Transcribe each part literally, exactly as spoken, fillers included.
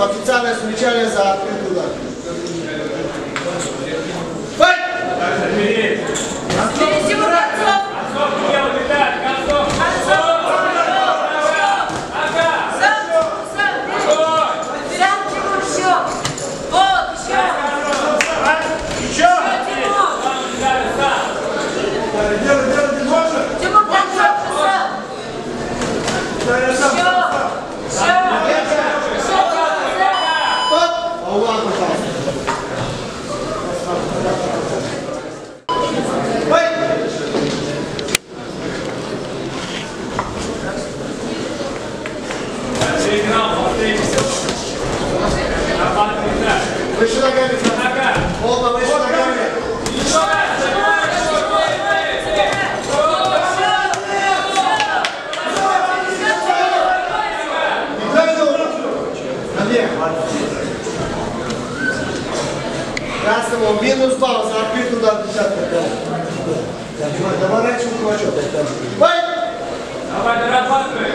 Официальное замечание за открытый удар. Минус балл за открытый удар десятка. Давай раньше кулачок. Давай, давай, работай.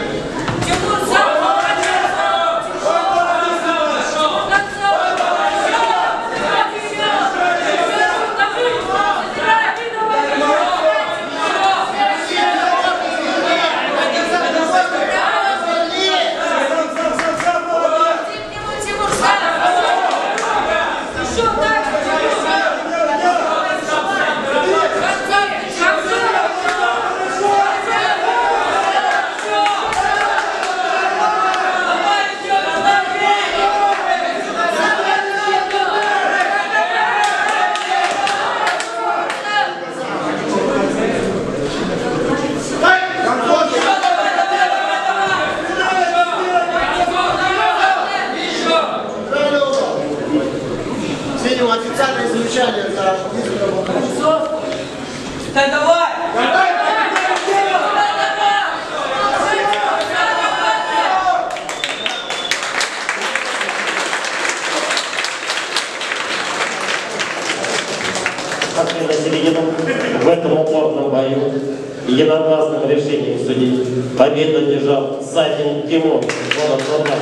В этом упорном бою единогласным решением судей победу одержал Садин Тимур, город Саратов.